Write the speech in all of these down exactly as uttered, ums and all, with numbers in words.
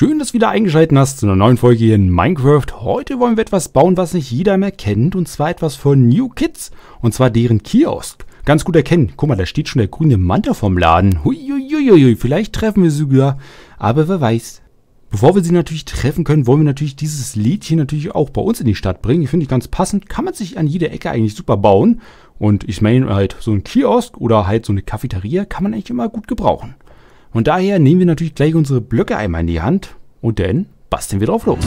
Schön, dass du wieder eingeschaltet hast zu einer neuen Folge hier in Minecraft. Heute wollen wir etwas bauen, was nicht jeder mehr kennt, und zwar etwas von New Kids, und zwar deren Kiosk. Ganz gut erkennen, guck mal, da steht schon der grüne Manta vom Laden. Huiuiuiui, vielleicht treffen wir sie sogar, aber wer weiß. Bevor wir sie natürlich treffen können, wollen wir natürlich dieses Liedchen natürlich auch bei uns in die Stadt bringen. Ich finde ich ganz passend, kann man sich an jeder Ecke eigentlich super bauen. Und ich meine halt, so ein Kiosk oder halt so eine Cafeteria kann man eigentlich immer gut gebrauchen. Und daher nehmen wir natürlich gleich unsere Blöcke einmal in die Hand und dann basteln wir drauf los.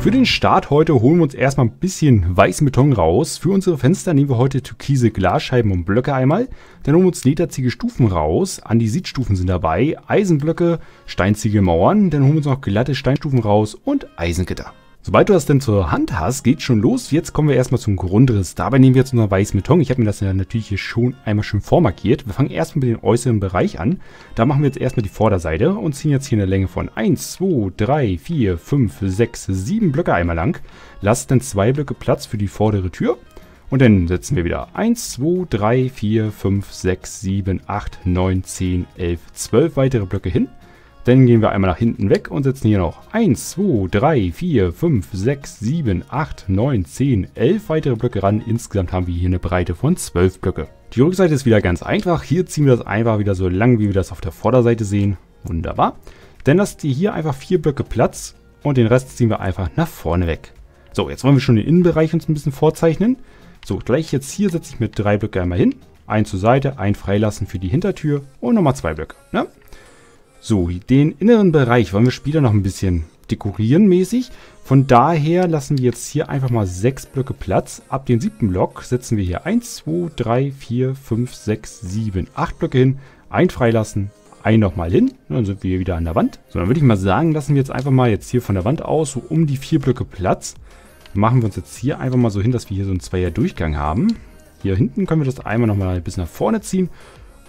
Für den Start heute holen wir uns erstmal ein bisschen weißen Beton raus. Für unsere Fenster nehmen wir heute türkise Glasscheiben und Blöcke einmal. Dann holen wir uns lederziegel Stufen raus. Andesitstufen sind dabei, Eisenblöcke, Steinziegelmauern. Dann holen wir uns noch glatte Steinstufen raus und Eisengitter. Sobald du das denn zur Hand hast, geht's schon los. Jetzt kommen wir erstmal zum Grundriss. Dabei nehmen wir jetzt unseren weißen Beton. Ich habe mir das ja natürlich hier schon einmal schön vormarkiert. Wir fangen erstmal mit dem äußeren Bereich an. Da machen wir jetzt erstmal die Vorderseite und ziehen jetzt hier eine Länge von eins, zwei, drei, vier, fünf, sechs, sieben Blöcke einmal lang. Lass dann zwei Blöcke Platz für die vordere Tür. Und dann setzen wir wieder eins, zwei, drei, vier, fünf, sechs, sieben, acht, neun, zehn, elf, zwölf weitere Blöcke hin. Dann gehen wir einmal nach hinten weg und setzen hier noch eins, zwei, drei, vier, fünf, sechs, sieben, acht, neun, zehn, elf weitere Blöcke ran. Insgesamt haben wir hier eine Breite von zwölf Blöcke. Die Rückseite ist wieder ganz einfach. Hier ziehen wir das einfach wieder so lang, wie wir das auf der Vorderseite sehen. Wunderbar. Dann lasst ihr hier einfach vier Blöcke Platz und den Rest ziehen wir einfach nach vorne weg. So, jetzt wollen wir schon den Innenbereich uns ein bisschen vorzeichnen. So, gleich jetzt hier setze ich mir drei Blöcke einmal hin. Ein zur Seite, ein freilassen für die Hintertür und nochmal zwei Blöcke. Ne? So, den inneren Bereich wollen wir später noch ein bisschen dekorieren mäßig. Von daher lassen wir jetzt hier einfach mal sechs Blöcke Platz. Ab dem siebten Block setzen wir hier eins, zwei, drei, vier, fünf, sechs, sieben, acht Blöcke hin. Ein freilassen, ein nochmal hin. Dann sind wir wieder an der Wand. So, dann würde ich mal sagen, lassen wir jetzt einfach mal jetzt hier von der Wand aus so um die vier Blöcke Platz. Dann machen wir uns jetzt hier einfach mal so hin, dass wir hier so einen Zweier Durchgang haben. Hier hinten können wir das einmal nochmal ein bisschen nach vorne ziehen.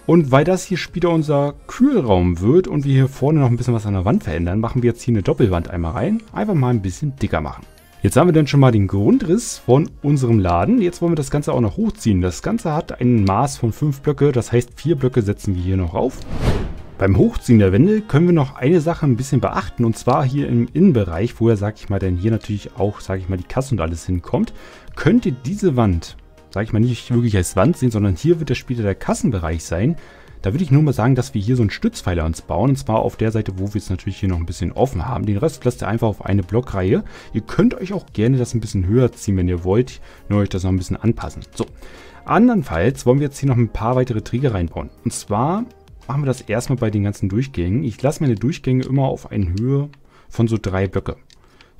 Und weil das hier später unser Kühlraum wird und wir hier vorne noch ein bisschen was an der Wand verändern, machen wir jetzt hier eine Doppelwand einmal rein. Einfach mal ein bisschen dicker machen. Jetzt haben wir dann schon mal den Grundriss von unserem Laden. Jetzt wollen wir das Ganze auch noch hochziehen. Das Ganze hat ein Maß von fünf Blöcke, das heißt vier Blöcke setzen wir hier noch auf. Beim Hochziehen der Wände können wir noch eine Sache ein bisschen beachten, und zwar hier im Innenbereich, wo ja, sag ich mal, denn hier natürlich auch, sag ich mal, die Kasse und alles hinkommt, könnt ihr diese Wand, sag ich mal, nicht wirklich als Wand sehen, sondern hier wird das später der Kassenbereich sein. Da würde ich nur mal sagen, dass wir hier so einen Stützpfeiler uns bauen, und zwar auf der Seite, wo wir es natürlich hier noch ein bisschen offen haben. Den Rest lasst ihr einfach auf eine Blockreihe. Ihr könnt euch auch gerne das ein bisschen höher ziehen, wenn ihr wollt, nur euch das noch ein bisschen anpassen. So, andernfalls wollen wir jetzt hier noch ein paar weitere Träger reinbauen. Und zwar machen wir das erstmal bei den ganzen Durchgängen. Ich lasse meine Durchgänge immer auf eine Höhe von so drei Blöcke.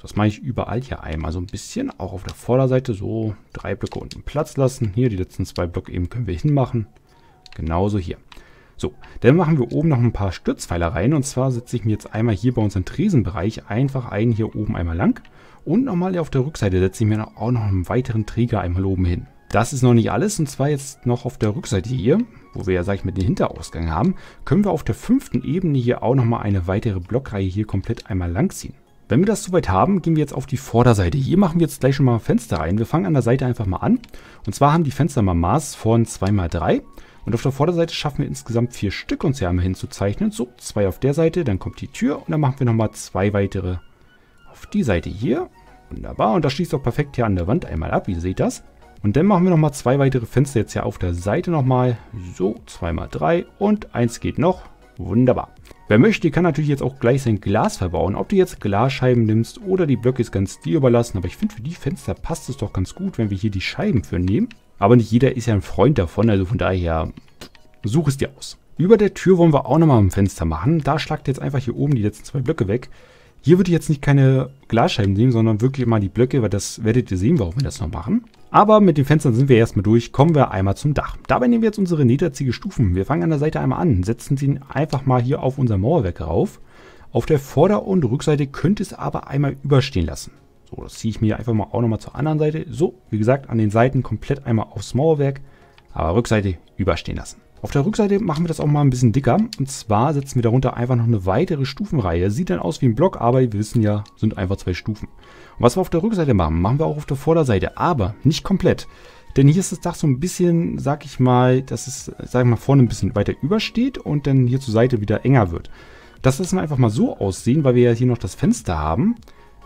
Das mache ich überall hier einmal so ein bisschen, auch auf der Vorderseite so drei Blöcke unten Platz lassen. Hier die letzten zwei Blöcke eben können wir hinmachen, genauso hier. So, dann machen wir oben noch ein paar Stützpfeiler rein, und zwar setze ich mir jetzt einmal hier bei unserem Tresenbereich einfach einen hier oben einmal lang und nochmal auf der Rückseite setze ich mir auch noch einen weiteren Träger einmal oben hin. Das ist noch nicht alles, und zwar jetzt noch auf der Rückseite hier, wo wir ja, sag ich mal, den Hinterausgang haben, können wir auf der fünften Ebene hier auch nochmal eine weitere Blockreihe hier komplett einmal lang ziehen. Wenn wir das soweit haben, gehen wir jetzt auf die Vorderseite. Hier machen wir jetzt gleich schon mal Fenster rein. Wir fangen an der Seite einfach mal an. Und zwar haben die Fenster mal Maß von zwei mal drei. Und auf der Vorderseite schaffen wir insgesamt vier Stück, uns hier einmal hinzuzeichnen. So, zwei auf der Seite, dann kommt die Tür. Und dann machen wir nochmal zwei weitere auf die Seite hier. Wunderbar. Und das schließt auch perfekt hier an der Wand einmal ab. Ihr seht das. Und dann machen wir nochmal zwei weitere Fenster jetzt hier auf der Seite nochmal. So, zwei mal drei. Und eins geht noch. Wunderbar. Wer möchte, kann natürlich jetzt auch gleich sein Glas verbauen. Ob du jetzt Glasscheiben nimmst oder die Blöcke, ist ganz dir überlassen. Aber ich finde, für die Fenster passt es doch ganz gut, wenn wir hier die Scheiben für nehmen. Aber nicht jeder ist ja ein Freund davon, also von daher such es dir aus. Über der Tür wollen wir auch nochmal ein Fenster machen. Da schlagt jetzt einfach hier oben die letzten zwei Blöcke weg. Hier würde ich jetzt nicht keine Glasscheiben nehmen, sondern wirklich mal die Blöcke, weil das werdet ihr sehen, warum wir das noch machen. Aber mit den Fenstern sind wir erstmal durch, kommen wir einmal zum Dach. Dabei nehmen wir jetzt unsere Lederziegelstufen. Wir fangen an der Seite einmal an, setzen sie einfach mal hier auf unser Mauerwerk rauf. Auf der Vorder- und Rückseite könnt ihr es aber einmal überstehen lassen. So, das ziehe ich mir einfach mal auch nochmal zur anderen Seite. So, wie gesagt, an den Seiten komplett einmal aufs Mauerwerk, aber Rückseite überstehen lassen. Auf der Rückseite machen wir das auch mal ein bisschen dicker, und zwar setzen wir darunter einfach noch eine weitere Stufenreihe. Sieht dann aus wie ein Block, aber wir wissen ja, sind einfach zwei Stufen. Und was wir auf der Rückseite machen, machen wir auch auf der Vorderseite, aber nicht komplett. Denn hier ist das Dach so ein bisschen, sag ich mal, dass es, sag ich mal, vorne ein bisschen weiter übersteht und dann hier zur Seite wieder enger wird. Das lassen wir einfach mal so aussehen, weil wir ja hier noch das Fenster haben,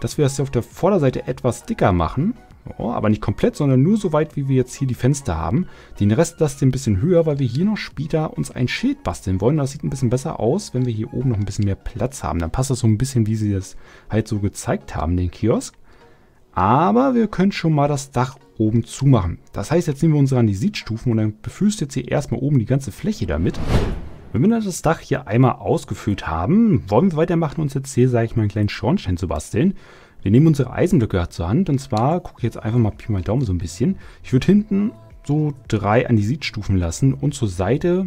dass wir das hier auf der Vorderseite etwas dicker machen. Oh, aber nicht komplett, sondern nur so weit, wie wir jetzt hier die Fenster haben. Den Rest lassen wir ein bisschen höher, weil wir hier noch später uns ein Schild basteln wollen. Das sieht ein bisschen besser aus, wenn wir hier oben noch ein bisschen mehr Platz haben. Dann passt das so ein bisschen, wie sie das halt so gezeigt haben, den Kiosk. Aber wir können schon mal das Dach oben zumachen. Das heißt, jetzt nehmen wir unsere Andesitstufen und dann befüllst du jetzt hier erstmal oben die ganze Fläche damit. Wenn wir dann das Dach hier einmal ausgefüllt haben, wollen wir weitermachen, uns jetzt hier, sage ich mal, einen kleinen Schornstein zu basteln. Wir nehmen unsere Eisenblöcke zur Hand und zwar gucke ich jetzt einfach mal Pi mal Daumen so ein bisschen. Ich würde hinten so drei Andesitstufen lassen und zur Seite,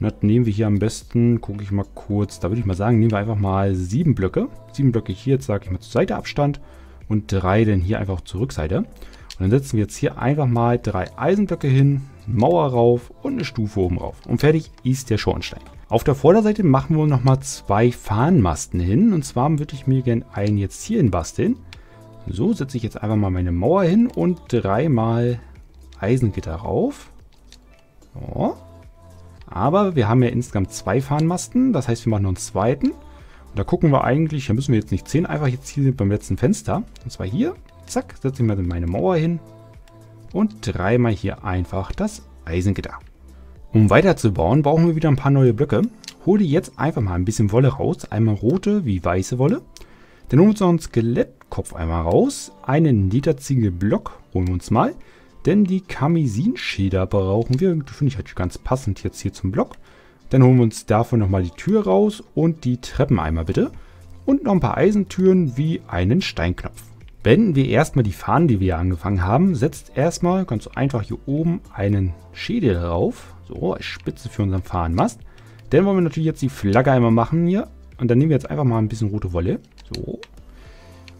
das nehmen wir hier am besten, gucke ich mal kurz, da würde ich mal sagen, nehmen wir einfach mal sieben Blöcke. Sieben Blöcke hier, jetzt sage ich mal zur Seite Abstand und drei dann hier einfach zur Rückseite. Und dann setzen wir jetzt hier einfach mal drei Eisenblöcke hin, Mauer rauf und eine Stufe oben rauf. Und fertig ist der Schornstein. Auf der Vorderseite machen wir nochmal zwei Fahnenmasten hin. Und zwar würde ich mir gerne einen jetzt hier hin basteln. So setze ich jetzt einfach mal meine Mauer hin und dreimal Eisengitter rauf. So. Aber wir haben ja insgesamt zwei Fahnenmasten. Das heißt, wir machen noch einen zweiten. Und da gucken wir eigentlich, da müssen wir jetzt nicht zehn, einfach jetzt hier sind beim letzten Fenster. Und zwar hier, zack, setze ich mal meine Mauer hin. Und dreimal hier einfach das Eisengitter. Um weiterzubauen, brauchen wir wieder ein paar neue Blöcke. Hol dir jetzt einfach mal ein bisschen Wolle raus. Einmal rote wie weiße Wolle. Dann holen wir uns noch einen Skelettkopf einmal raus. Einen Lederziegelblock holen wir uns mal. Denn die Kamisinschäder brauchen wir. Die finde ich halt ganz passend jetzt hier zum Block. Dann holen wir uns davon nochmal die Tür raus und die Treppen einmal bitte. Und noch ein paar Eisentüren wie einen Steinknopf. Wenden wir erstmal die Fahnen, die wir angefangen haben. Setzt erstmal ganz einfach hier oben einen Schädel drauf. So, als Spitze für unseren Fahnenmast. Dann wollen wir natürlich jetzt die Flagge einmal machen hier. Und dann nehmen wir jetzt einfach mal ein bisschen rote Wolle. So.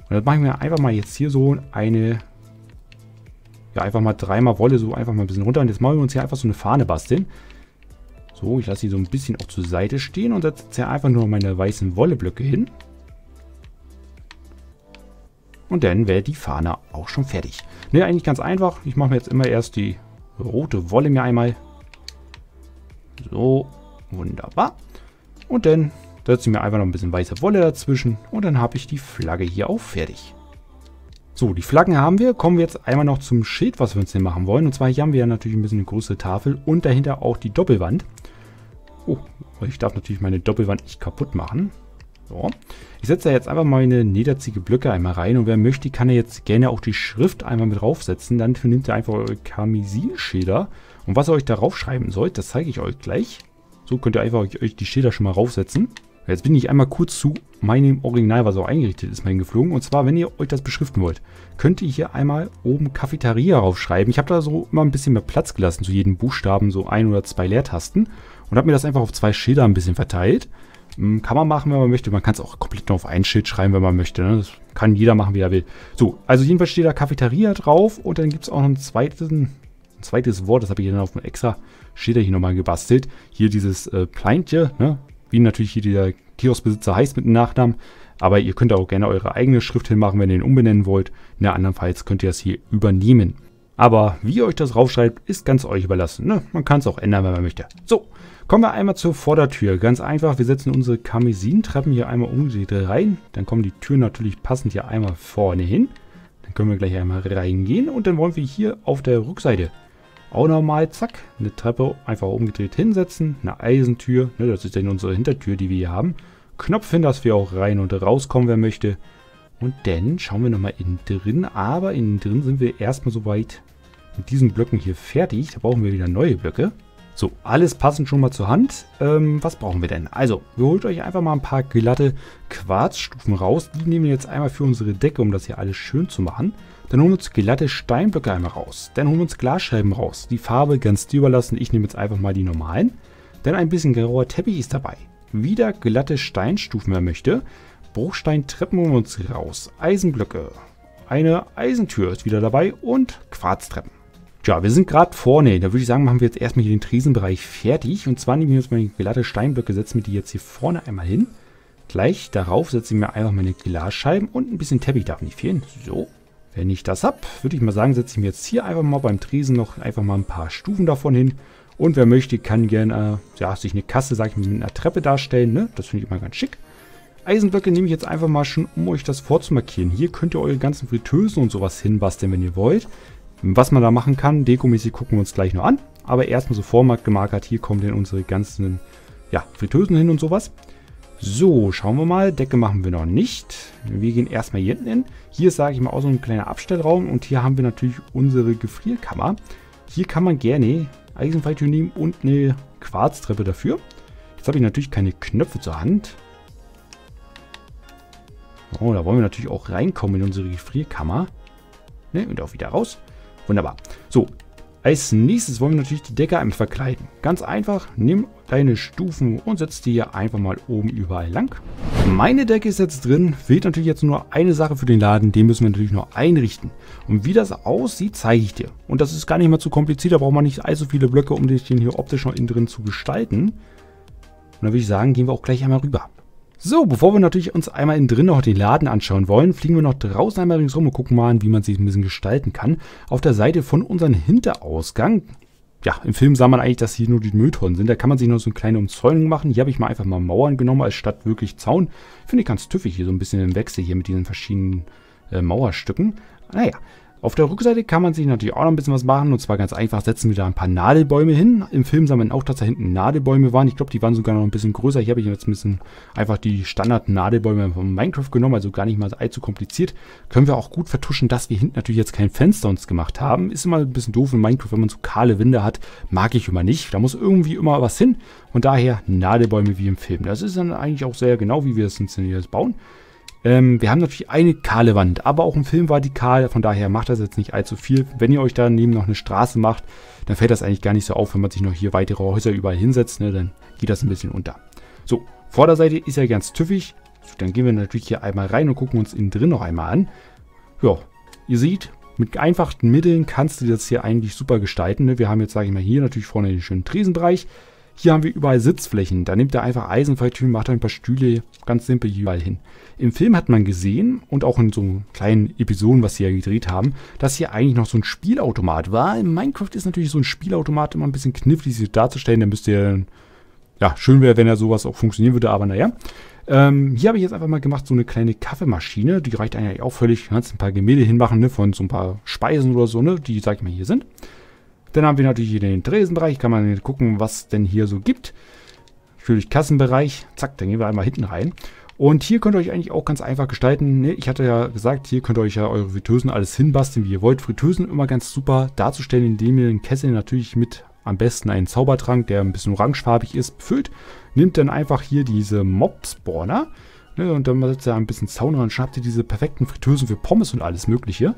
Und dann machen wir einfach mal jetzt hier so eine... Ja, einfach mal dreimal Wolle, so einfach mal ein bisschen runter. Und jetzt machen wir uns hier einfach so eine Fahne basteln. So, ich lasse sie so ein bisschen auch zur Seite stehen. Und setze jetzt hier einfach nur meine weißen Wolleblöcke hin. Und dann wäre die Fahne auch schon fertig. Ne, eigentlich ganz einfach. Ich mache mir jetzt immer erst die rote Wolle mir einmal. So, wunderbar. Und dann setze ich mir einfach noch ein bisschen weiße Wolle dazwischen. Und dann habe ich die Flagge hier auch fertig. So, die Flaggen haben wir. Kommen wir jetzt einmal noch zum Schild, was wir uns hier machen wollen. Und zwar hier haben wir ja natürlich ein bisschen eine größere Tafel und dahinter auch die Doppelwand. Oh, ich darf natürlich meine Doppelwand nicht kaputt machen. So. Ich setze da jetzt einfach meine Lederziegelblöcke einmal rein und wer möchte, kann ja jetzt gerne auch die Schrift einmal mit draufsetzen. Dann nehmt ihr einfach eure Kamisinschäder und was ihr euch darauf schreiben sollt, das zeige ich euch gleich. So könnt ihr einfach euch die Schäder schon mal raufsetzen. Jetzt bin ich einmal kurz zu meinem Original, was auch eingerichtet ist, mal hingeflogen. Und zwar, wenn ihr euch das beschriften wollt, könnt ihr hier einmal oben Cafeteria raufschreiben. Ich habe da so immer ein bisschen mehr Platz gelassen, zu jedem Buchstaben so ein oder zwei Leertasten und habe mir das einfach auf zwei Schäder ein bisschen verteilt. Kann man machen, wenn man möchte. Man kann es auch komplett nur auf ein Schild schreiben, wenn man möchte. Ne? Das kann jeder machen, wie er will. So, also jedenfalls steht da Cafeteria drauf. Und dann gibt es auch noch ein zweites, ein zweites Wort. Das habe ich dann auf einem extra Schilder hier nochmal gebastelt. Hier dieses äh, Kleintje, ne? Wie natürlich hier der Kioskbesitzer heißt mit dem Nachnamen. Aber ihr könnt auch gerne eure eigene Schrift hinmachen, wenn ihr ihn umbenennen wollt. In der andernfalls könnt ihr das hier übernehmen. Aber wie ihr euch das raufschreibt, ist ganz euch überlassen. Ne? Man kann es auch ändern, wenn man möchte. So, kommen wir einmal zur Vordertür. Ganz einfach, wir setzen unsere Kamisintreppen hier einmal umgedreht rein. Dann kommen die Türen natürlich passend hier einmal vorne hin. Dann können wir gleich einmal reingehen. Und dann wollen wir hier auf der Rückseite auch nochmal, zack, eine Treppe einfach umgedreht hinsetzen. Eine Eisentür, ne, das ist dann unsere Hintertür, die wir hier haben. Knopf hin, dass wir auch rein und rauskommen, wer möchte. Und dann schauen wir nochmal innen drin, aber innen drin sind wir erstmal soweit mit diesen Blöcken hier fertig. Da brauchen wir wieder neue Blöcke. So, alles passend schon mal zur Hand. Ähm, was brauchen wir denn? Also, wir holt euch einfach mal ein paar glatte Quarzstufen raus. Die nehmen wir jetzt einmal für unsere Decke, um das hier alles schön zu machen. Dann holen wir uns glatte Steinblöcke einmal raus. Dann holen wir uns Glasscheiben raus. Die Farbe ganz dir überlassen. Ich nehme jetzt einfach mal die normalen. Dann ein bisschen grauer Teppich ist dabei. Wieder glatte Steinstufen, wer möchte. Bruchsteintreppen holen wir uns raus, Eisenblöcke, eine Eisentür ist wieder dabei und Quarztreppen. Tja, wir sind gerade vorne, da würde ich sagen, machen wir jetzt erstmal hier den Tresenbereich fertig. Und zwar nehme ich jetzt meine glatte Steinblöcke, setze mir die jetzt hier vorne einmal hin. Gleich darauf setze ich mir einfach meine Glasscheiben und ein bisschen Teppich darf nicht fehlen. So, Wenn ich das habe, würde ich mal sagen, setze ich mir jetzt hier einfach mal beim Tresen noch einfach mal ein paar Stufen davon hin. Und wer möchte, kann gerne äh, ja, sich eine Kasse, sage ich mal, mit einer Treppe darstellen. Ne? Das finde ich immer ganz schick. Eisenblöcke nehme ich jetzt einfach mal schon, um euch das vorzumarkieren. Hier könnt ihr eure ganzen Fritteusen und sowas hinbasteln, wenn ihr wollt. Was man da machen kann, dekomäßig gucken wir uns gleich noch an. Aber erstmal so vorgemarkert, hier kommen denn unsere ganzen ja, Fritteusen hin und sowas. So, schauen wir mal. Decke machen wir noch nicht. Wir gehen erstmal hier hinten hin. Hier ist, sage ich mal, auch so ein kleiner Abstellraum. Und hier haben wir natürlich unsere Gefrierkammer. Hier kann man gerne Eisenfalltür nehmen und eine Quarztreppe dafür. Jetzt habe ich natürlich keine Knöpfe zur Hand. Oh, da wollen wir natürlich auch reinkommen in unsere Gefrierkammer. Ne, und auch wieder raus. Wunderbar. So, als nächstes wollen wir natürlich die Decke einmal verkleiden. Ganz einfach, nimm deine Stufen und setz die hier einfach mal oben überall lang. Meine Decke ist jetzt drin. Fehlt natürlich jetzt nur eine Sache für den Laden. Den müssen wir natürlich noch einrichten. Und wie das aussieht, zeige ich dir. Und das ist gar nicht mal zu kompliziert. Da braucht man nicht allzu viele Blöcke, um den hier optisch noch innen drin zu gestalten. Und dann würde ich sagen, gehen wir auch gleich einmal rüber. So, bevor wir natürlich uns einmal innen drin noch den Laden anschauen wollen, fliegen wir noch draußen einmal ringsrum und gucken mal an, wie man sich ein bisschen gestalten kann. Auf der Seite von unserem Hinterausgang, ja, im Film sah man eigentlich, dass hier nur die Mülltonnen sind. Da kann man sich noch so eine kleine Umzäunung machen. Hier habe ich mal einfach mal Mauern genommen, als statt wirklich Zaun. Finde ich ganz tüffig hier so ein bisschen im Wechsel hier mit diesen verschiedenen äh, Mauerstücken. Naja, auf der Rückseite kann man sich natürlich auch noch ein bisschen was machen. Und zwar ganz einfach, setzen wir da ein paar Nadelbäume hin. Im Film sah man auch, dass da hinten Nadelbäume waren. Ich glaube, die waren sogar noch ein bisschen größer. Hier habe ich jetzt ein bisschen einfach die Standard-Nadelbäume von Minecraft genommen. Also gar nicht mal allzu kompliziert. Können wir auch gut vertuschen, dass wir hinten natürlich jetzt kein Fenster uns gemacht haben. Ist immer ein bisschen doof in Minecraft, wenn man so kahle Wände hat. Mag ich immer nicht. Da muss irgendwie immer was hin. Und daher Nadelbäume wie im Film. Das ist dann eigentlich auch sehr genau, wie wir es uns jetzt bauen. Ähm, wir haben natürlich eine kahle Wand, aber auch im Film war die kahl, von daher macht das jetzt nicht allzu viel. Wenn ihr euch daneben noch eine Straße macht, dann fällt das eigentlich gar nicht so auf, wenn man sich noch hier weitere Häuser überall hinsetzt, ne, dann geht das ein bisschen unter. So, Vorderseite ist ja ganz tüffig, so, dann gehen wir natürlich hier einmal rein und gucken uns innen drin noch einmal an. Ja, ihr seht, mit einfachen Mitteln kannst du das hier eigentlich super gestalten, ne? Wir haben jetzt, sage ich mal, hier natürlich vorne den schönen Tresenbereich. Hier haben wir überall Sitzflächen. Da nimmt er einfach Eisenfalltüren, macht da ein paar Stühle ganz simpel überall hin. Im Film hat man gesehen und auch in so kleinen Episoden, was sie ja gedreht haben, dass hier eigentlich noch so ein Spielautomat war. In Minecraft ist natürlich so ein Spielautomat immer ein bisschen knifflig darzustellen. Da müsst ihr, ja, schön wäre, wenn er sowas auch funktionieren würde, aber naja. Ähm, hier habe ich jetzt einfach mal gemacht, so eine kleine Kaffeemaschine. Die reicht eigentlich auch völlig. Kannst ein paar Gemälde hinmachen, ne, von so ein paar Speisen oder so, ne, die, sag ich mal, hier sind. Dann haben wir natürlich hier den Tresenbereich, kann man gucken, was denn hier so gibt. Natürlich Kassenbereich, zack, dann gehen wir einmal hinten rein. Und hier könnt ihr euch eigentlich auch ganz einfach gestalten. Ich hatte ja gesagt, hier könnt ihr euch ja eure Fritteusen alles hinbasteln, wie ihr wollt. Fritteusen immer ganz super darzustellen, indem ihr den Kessel natürlich mit am besten einen Zaubertrank, der ein bisschen orangefarbig ist, befüllt. Nehmt dann einfach hier diese Mob-Spawner, ne, und dann setzt ihr ein bisschen Zaun ran und habt ihr diese perfekten Fritteusen für Pommes und alles mögliche.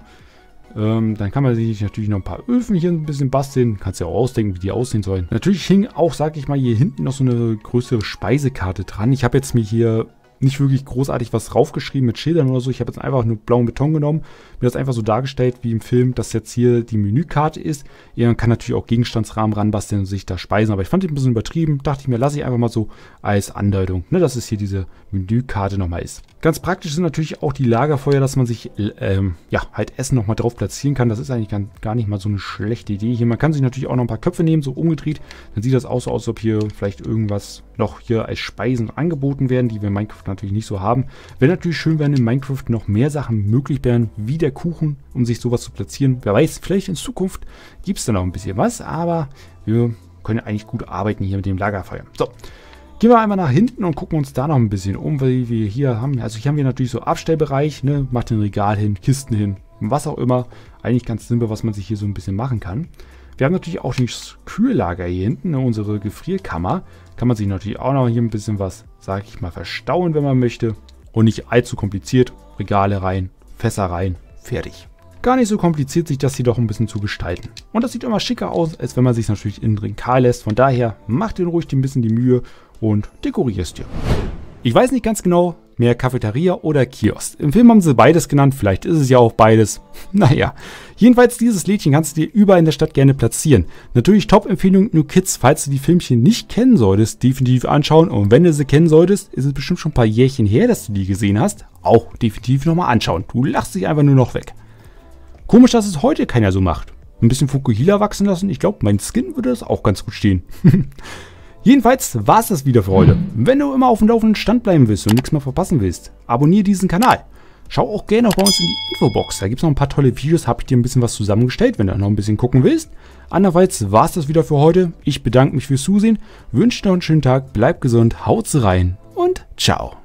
Dann kann man sich natürlich noch ein paar Öfen hier ein bisschen basteln. Kannst ja auch ausdenken, wie die aussehen sollen. Natürlich hing auch, sag ich mal, hier hinten noch so eine größere Speisekarte dran. Ich habe jetzt mir hier nicht wirklich großartig was raufgeschrieben mit Schildern oder so. Ich habe jetzt einfach nur blauen Beton genommen. Mir das einfach so dargestellt, wie im Film, dass jetzt hier die Menükarte ist. Man kann natürlich auch Gegenstandsrahmen ranbasteln und sich da speisen. Aber ich fand die ein bisschen übertrieben. Dachte ich mir, lasse ich einfach mal so als Andeutung, ne, dass es hier diese Menükarte nochmal ist. Ganz praktisch sind natürlich auch die Lagerfeuer, dass man sich ähm, ja, halt Essen nochmal drauf platzieren kann. Das ist eigentlich gar nicht mal so eine schlechte Idee hier. Man kann sich natürlich auch noch ein paar Köpfe nehmen, so umgedreht. Dann sieht das auch so aus, als ob hier vielleicht irgendwas noch hier als Speisen angeboten werden, die wir in Minecraft natürlich nicht so haben. Wäre natürlich schön, wenn in Minecraft noch mehr Sachen möglich wären, wie der Kuchen, um sich sowas zu platzieren. Wer weiß, vielleicht in Zukunft gibt es da noch ein bisschen was, aber wir können eigentlich gut arbeiten hier mit dem Lagerfeuer. So. Gehen wir einmal nach hinten und gucken uns da noch ein bisschen um, weil wir hier haben, also hier haben wir natürlich so Abstellbereich, ne, macht ein Regal hin, Kisten hin, was auch immer. Eigentlich ganz simpel, was man sich hier so ein bisschen machen kann. Wir haben natürlich auch das Kühllager hier hinten, ne, unsere Gefrierkammer. Kann man sich natürlich auch noch hier ein bisschen was, sag ich mal, verstauen, wenn man möchte. Und nicht allzu kompliziert, Regale rein, Fässer rein, fertig. Gar nicht so kompliziert, sich das hier doch ein bisschen zu gestalten. Und das sieht immer schicker aus, als wenn man sich natürlich innen drin kahl lässt. Von daher, macht dir ruhig ein bisschen die Mühe und dekorierst dir. Ich weiß nicht ganz genau, mehr Cafeteria oder Kiosk. Im Film haben sie beides genannt, vielleicht ist es ja auch beides. Naja, jedenfalls dieses Lädchen kannst du dir überall in der Stadt gerne platzieren. Natürlich Top-Empfehlung New Kids, falls du die Filmchen nicht kennen solltest, definitiv anschauen. Und wenn du sie kennen solltest, ist es bestimmt schon ein paar Jährchen her, dass du die gesehen hast. Auch definitiv nochmal anschauen, du lachst dich einfach nur noch weg. Komisch, dass es heute keiner so macht. Ein bisschen Fukuhila wachsen lassen. Ich glaube, mein Skin würde das auch ganz gut stehen. Jedenfalls war es das wieder für heute. Wenn du immer auf dem laufenden Stand bleiben willst und nichts mehr verpassen willst, abonniere diesen Kanal. Schau auch gerne auch bei uns in die Infobox. Da gibt es noch ein paar tolle Videos. Habe ich dir ein bisschen was zusammengestellt, wenn du noch ein bisschen gucken willst. Andererseits war es das wieder für heute. Ich bedanke mich fürs Zusehen. Wünsche dir noch einen schönen Tag. Bleib gesund. Haut rein und ciao.